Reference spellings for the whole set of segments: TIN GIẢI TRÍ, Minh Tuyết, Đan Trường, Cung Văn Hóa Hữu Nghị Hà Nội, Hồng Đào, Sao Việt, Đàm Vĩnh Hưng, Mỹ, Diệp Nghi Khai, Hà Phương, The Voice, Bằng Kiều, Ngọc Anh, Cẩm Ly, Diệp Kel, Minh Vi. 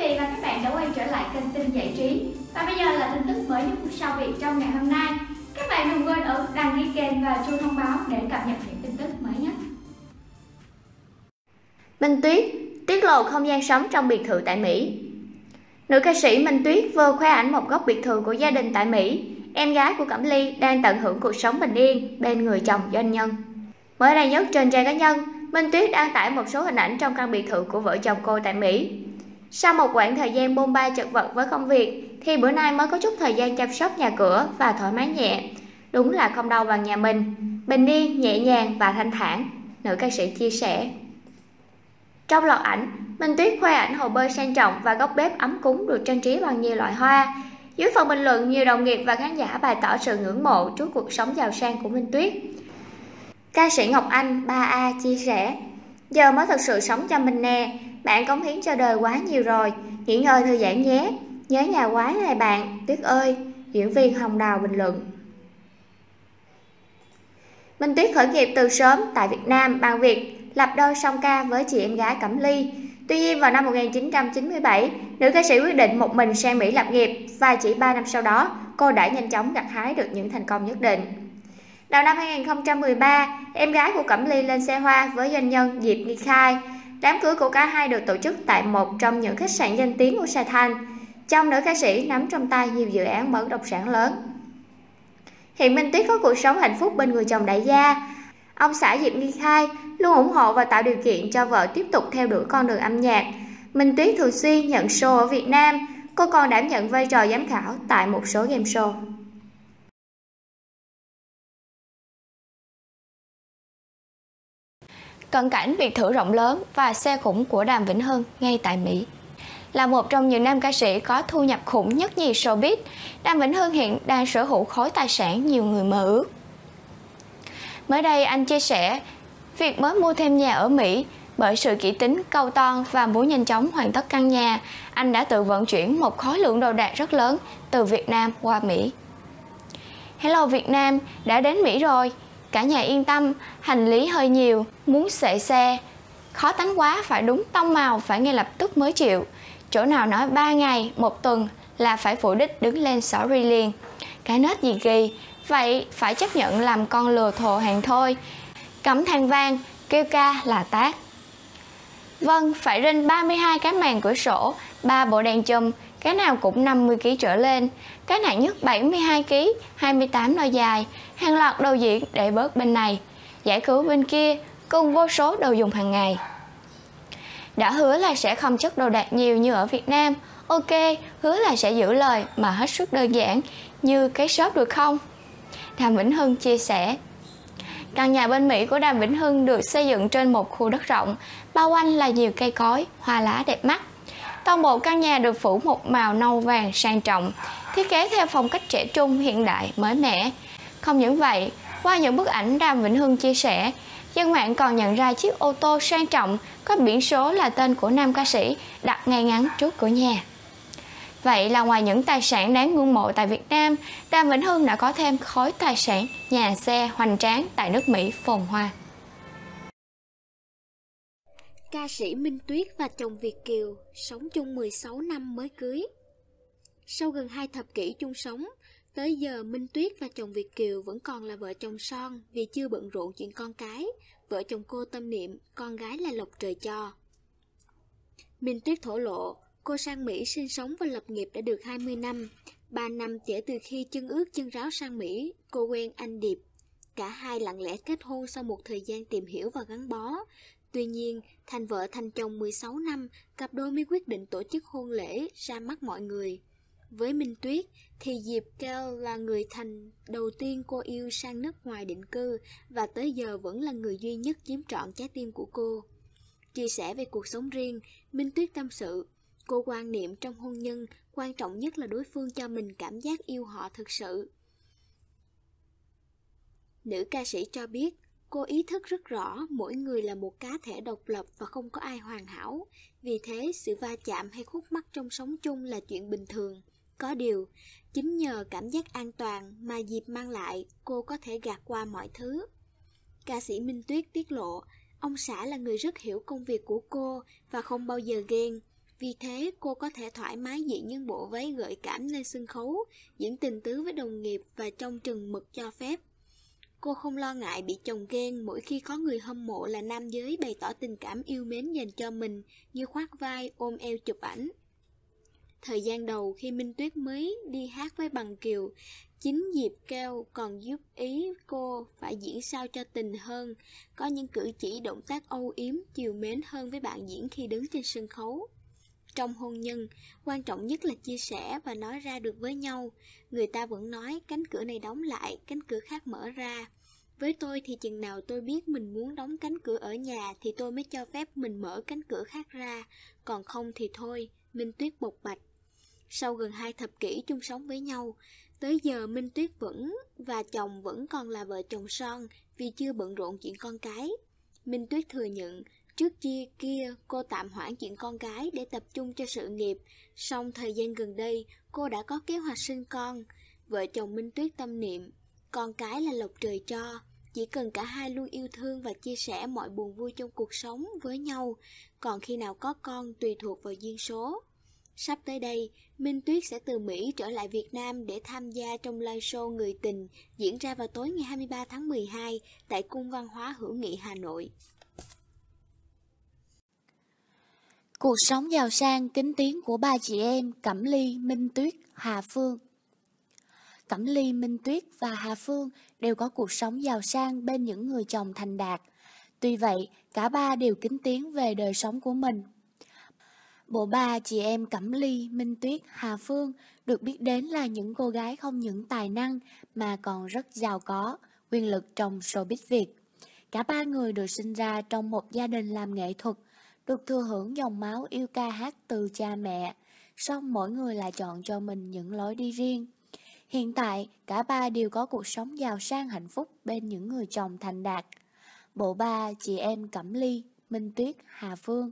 vị và các bạn đã quay trở lại kênh tin giải trí. Và bây giờ là tin tức mới nhất sau Việt trong ngày hôm nay. Các bạn đừng quên đăng ký kênh và chuông thông báo để cập nhật những tin tức mới nhất. Minh Tuyết tiết lộ không gian sống trong biệt thự tại Mỹ. Nữ ca sĩ Minh Tuyết vừa khoe ảnh một góc biệt thự của gia đình tại Mỹ. Em gái của Cẩm Ly đang tận hưởng cuộc sống bình yên bên người chồng doanh nhân. Mới đây nhất trên trang cá nhân, Minh Tuyết đăng tải một số hình ảnh trong căn biệt thự của vợ chồng cô tại Mỹ. Sau một quãng thời gian bôn ba chật vật với công việc, thì bữa nay mới có chút thời gian chăm sóc nhà cửa và thoải mái nhẹ. Đúng là không đâu bằng nhà mình, bình yên, nhẹ nhàng và thanh thản, nữ ca sĩ chia sẻ. Trong loạt ảnh, Minh Tuyết khoe ảnh hồ bơi sang trọng và góc bếp ấm cúng được trang trí bằng nhiều loại hoa. Dưới phần bình luận, nhiều đồng nghiệp và khán giả bày tỏ sự ngưỡng mộ trước cuộc sống giàu sang của Minh Tuyết. Ca sĩ Ngọc Anh, 3A chia sẻ, giờ mới thật sự sống cho mình nè, bạn cống hiến cho đời quá nhiều rồi, nghỉ ngơi thư giãn nhé, nhớ nhà quá này bạn, Tuyết ơi, diễn viên Hồng Đào bình luận. Minh Tuyết khởi nghiệp từ sớm tại Việt Nam bằng việc lập đôi song ca với chị em gái Cẩm Ly. Tuy nhiên vào năm 1997, nữ ca sĩ quyết định một mình sang Mỹ lập nghiệp và chỉ 3 năm sau đó, cô đã nhanh chóng gặt hái được những thành công nhất định. Đầu năm 2013, em gái của Cẩm Ly lên xe hoa với doanh nhân Diệp Nghi Khai. Đám cưới của cả hai được tổ chức tại một trong những khách sạn danh tiếng của Sài Thành. Trong nữ ca sĩ nắm trong tay nhiều dự án bất động sản lớn. Hiện Minh Tuyết có cuộc sống hạnh phúc bên người chồng đại gia. Ông xã Diệp Nghi Khai luôn ủng hộ và tạo điều kiện cho vợ tiếp tục theo đuổi con đường âm nhạc. Minh Tuyết thường xuyên nhận show ở Việt Nam. Cô còn đảm nhận vai trò giám khảo tại một số game show. Cận cảnh biệt thự rộng lớn và xe khủng của Đàm Vĩnh Hưng ngay tại Mỹ. Là một trong những nam ca sĩ có thu nhập khủng nhất nhì showbiz, Đàm Vĩnh Hưng hiện đang sở hữu khối tài sản nhiều người mơ ước. Mới đây anh chia sẻ, việc mới mua thêm nhà ở Mỹ bởi sự kỹ tính, cầu toàn và muốn nhanh chóng hoàn tất căn nhà, anh đã tự vận chuyển một khối lượng đồ đạc rất lớn từ Việt Nam qua Mỹ. Hello Việt Nam, đã đến Mỹ rồi. Cả nhà yên tâm, hành lý hơi nhiều, muốn xệ xe, khó tánh quá phải đúng tông màu phải ngay lập tức mới chịu. Chỗ nào nói 3 ngày, 1 tuần là phải phủ đích đứng lên sorry liền. Cái nết gì kỳ, vậy phải chấp nhận làm con lừa thồ hàng thôi. Cấm than vang, kêu ca là tác. Vâng, phải rinh 32 cái màn cửa sổ, 3 bộ đèn chùm, cái nào cũng 50 kg trở lên, cái nặng nhất 72 kg, 28 đôi dài, hàng loạt đồ diễn để bớt bên này, giải cứu bên kia, cùng vô số đồ dùng hàng ngày. Đã hứa là sẽ không chất đồ đạc nhiều như ở Việt Nam, ok, hứa là sẽ giữ lời mà hết sức đơn giản, như cái shop được không? Đàm Vĩnh Hưng chia sẻ. Căn nhà bên Mỹ của Đàm Vĩnh Hưng được xây dựng trên một khu đất rộng, bao quanh là nhiều cây cối, hoa lá đẹp mắt. Toàn bộ căn nhà được phủ một màu nâu vàng sang trọng, thiết kế theo phong cách trẻ trung hiện đại mới mẻ. Không những vậy, qua những bức ảnh Đàm Vĩnh Hưng chia sẻ, dân mạng còn nhận ra chiếc ô tô sang trọng có biển số là tên của nam ca sĩ đặt ngay ngắn trước cửa nhà. Vậy là ngoài những tài sản đáng ngưỡng mộ tại Việt Nam, Đàm Vĩnh Hưng đã có thêm khối tài sản nhà xe hoành tráng tại nước Mỹ phồn hoa. Ca sĩ Minh Tuyết và chồng Việt kiều sống chung 16 năm mới cưới. Sau gần 2 thập kỷ chung sống, tới giờ Minh Tuyết và chồng Việt kiều vẫn còn là vợ chồng son vì chưa bận rộn chuyện con cái. Vợ chồng cô tâm niệm con gái là lộc trời cho. Minh Tuyết thổ lộ, cô sang Mỹ sinh sống và lập nghiệp đã được 20 năm. 3 năm kể từ khi chân ướt chân ráo sang Mỹ, cô quen anh Điệp. Cả hai lặng lẽ kết hôn sau một thời gian tìm hiểu và gắn bó. Tuy nhiên, thành vợ thành chồng 16 năm, cặp đôi mới quyết định tổ chức hôn lễ ra mắt mọi người. Với Minh Tuyết, thì Diệp Kel là người thành đầu tiên cô yêu sang nước ngoài định cư và tới giờ vẫn là người duy nhất chiếm trọn trái tim của cô. Chia sẻ về cuộc sống riêng, Minh Tuyết tâm sự. Cô quan niệm trong hôn nhân, quan trọng nhất là đối phương cho mình cảm giác yêu họ thực sự. Nữ ca sĩ cho biết, cô ý thức rất rõ mỗi người là một cá thể độc lập và không có ai hoàn hảo. Vì thế, sự va chạm hay khúc mắc trong sống chung là chuyện bình thường. Có điều, chính nhờ cảm giác an toàn mà dịp mang lại, cô có thể gạt qua mọi thứ. Ca sĩ Minh Tuyết tiết lộ, ông xã là người rất hiểu công việc của cô và không bao giờ ghen. Vì thế, cô có thể thoải mái diện những bộ váy gợi cảm lên sân khấu, diễn tình tứ với đồng nghiệp và trong chừng mực cho phép. Cô không lo ngại bị chồng ghen mỗi khi có người hâm mộ là nam giới bày tỏ tình cảm yêu mến dành cho mình như khoác vai, ôm eo chụp ảnh. Thời gian đầu khi Minh Tuyết mới đi hát với Bằng Kiều, chính Diệp Kel còn giúp ý cô phải diễn sao cho tình hơn, có những cử chỉ động tác âu yếm, chiều mến hơn với bạn diễn khi đứng trên sân khấu. Trong hôn nhân, quan trọng nhất là chia sẻ và nói ra được với nhau. Người ta vẫn nói cánh cửa này đóng lại, cánh cửa khác mở ra. Với tôi thì chừng nào tôi biết mình muốn đóng cánh cửa ở nhà thì tôi mới cho phép mình mở cánh cửa khác ra, còn không thì thôi, Minh Tuyết bộc bạch. Sau gần 2 thập kỷ chung sống với nhau, tới giờ Minh Tuyết và chồng vẫn còn là vợ chồng son vì chưa bận rộn chuyện con cái. Minh Tuyết thừa nhận, trước kia cô tạm hoãn chuyện con cái để tập trung cho sự nghiệp, song thời gian gần đây cô đã có kế hoạch sinh con. Vợ chồng Minh Tuyết tâm niệm, con cái là lộc trời cho, chỉ cần cả hai luôn yêu thương và chia sẻ mọi buồn vui trong cuộc sống với nhau, còn khi nào có con tùy thuộc vào duyên số. Sắp tới đây, Minh Tuyết sẽ từ Mỹ trở lại Việt Nam để tham gia trong live show Người Tình diễn ra vào tối ngày 23 tháng 12 tại Cung Văn Hóa Hữu Nghị Hà Nội. Cuộc sống giàu sang kính tiếng của ba chị em Cẩm Ly, Minh Tuyết, Hà Phương. Cẩm Ly, Minh Tuyết và Hà Phương đều có cuộc sống giàu sang bên những người chồng thành đạt. Tuy vậy, cả ba đều kính tiếng về đời sống của mình. Bộ ba chị em Cẩm Ly, Minh Tuyết, Hà Phương được biết đến là những cô gái không những tài năng mà còn rất giàu có, quyền lực trong showbiz Việt. Cả ba người được sinh ra trong một gia đình làm nghệ thuật, được thừa hưởng dòng máu yêu ca hát từ cha mẹ, song mỗi người lại chọn cho mình những lối đi riêng. Hiện tại, cả ba đều có cuộc sống giàu sang hạnh phúc bên những người chồng thành đạt. Bộ ba chị em Cẩm Ly, Minh Tuyết, Hà Phương.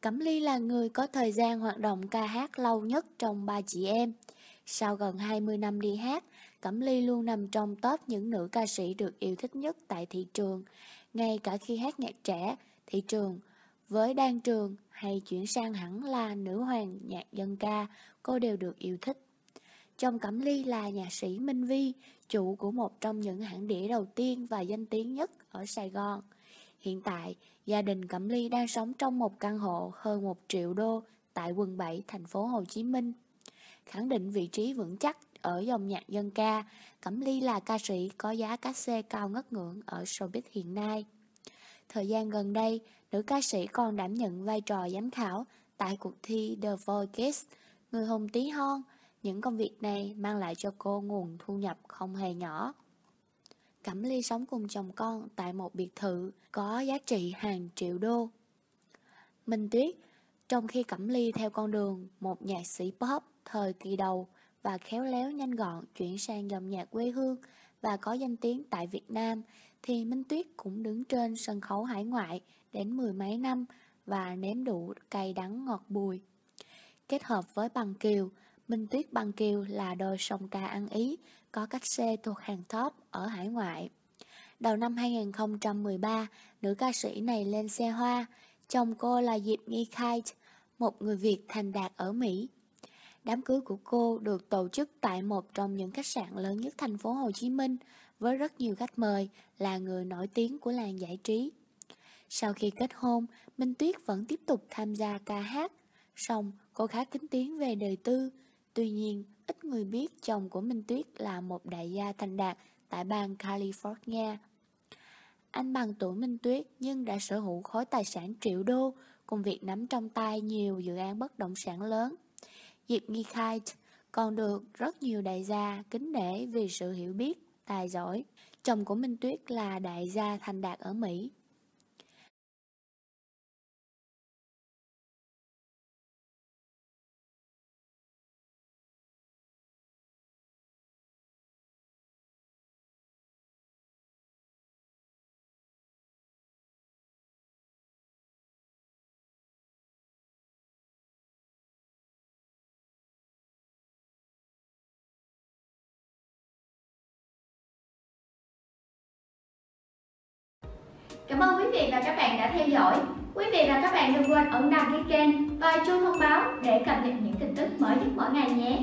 Cẩm Ly là người có thời gian hoạt động ca hát lâu nhất trong ba chị em. Sau gần 20 năm đi hát, Cẩm Ly luôn nằm trong top những nữ ca sĩ được yêu thích nhất tại thị trường, ngay cả khi hát nhạc trẻ, thị trường, với Đan Trường hay chuyển sang hẳn là nữ hoàng nhạc dân ca, cô đều được yêu thích. Chồng Cẩm Ly là nhạc sĩ Minh Vi, chủ của một trong những hãng đĩa đầu tiên và danh tiếng nhất ở Sài Gòn. Hiện tại, gia đình Cẩm Ly đang sống trong một căn hộ hơn 1 triệu đô tại quận 7, thành phố Hồ Chí Minh. Khẳng định vị trí vững chắc ở dòng nhạc dân ca, Cẩm Ly là ca sĩ có giá cát-xê cao ngất ngưỡng ở showbiz hiện nay. Thời gian gần đây, nữ ca sĩ còn đảm nhận vai trò giám khảo tại cuộc thi The Voice, Người Hùng Tí Hon. Những công việc này mang lại cho cô nguồn thu nhập không hề nhỏ. Cẩm Ly sống cùng chồng con tại một biệt thự có giá trị hàng triệu đô. Minh Tuyết, trong khi Cẩm Ly theo con đường một nhạc sĩ pop thời kỳ đầu và khéo léo nhanh gọn chuyển sang dòng nhạc quê hương và có danh tiếng tại Việt Nam, thì Minh Tuyết cũng đứng trên sân khấu hải ngoại đến 10 mấy năm và nếm đủ cay đắng ngọt bùi. Kết hợp với Bằng Kiều, Minh Tuyết Bằng Kiều là đôi song ca ăn Ý có cát-xê thuộc hàng top ở hải ngoại. Đầu năm 2013, nữ ca sĩ này lên xe hoa, chồng cô là Diệp Nghi Khai, một người Việt thành đạt ở Mỹ. Đám cưới của cô được tổ chức tại một trong những khách sạn lớn nhất thành phố Hồ Chí Minh với rất nhiều khách mời là người nổi tiếng của làng giải trí. Sau khi kết hôn, Minh Tuyết vẫn tiếp tục tham gia ca hát, song cô khá kín tiếng về đời tư. Tuy nhiên, ít người biết chồng của Minh Tuyết là một đại gia thành đạt tại bang California. Anh bằng tuổi Minh Tuyết nhưng đã sở hữu khối tài sản triệu đô, cùng việc nắm trong tay nhiều dự án bất động sản lớn. Diệp Nghi Khai còn được rất nhiều đại gia kính nể vì sự hiểu biết, tài giỏi. Chồng của Minh Tuyết là đại gia thành đạt ở Mỹ. Cảm ơn quý vị và các bạn đã theo dõi. Quý vị và các bạn đừng quên ấn đăng ký kênh và chuông thông báo để cập nhật những tin tức mới nhất mỗi ngày nhé.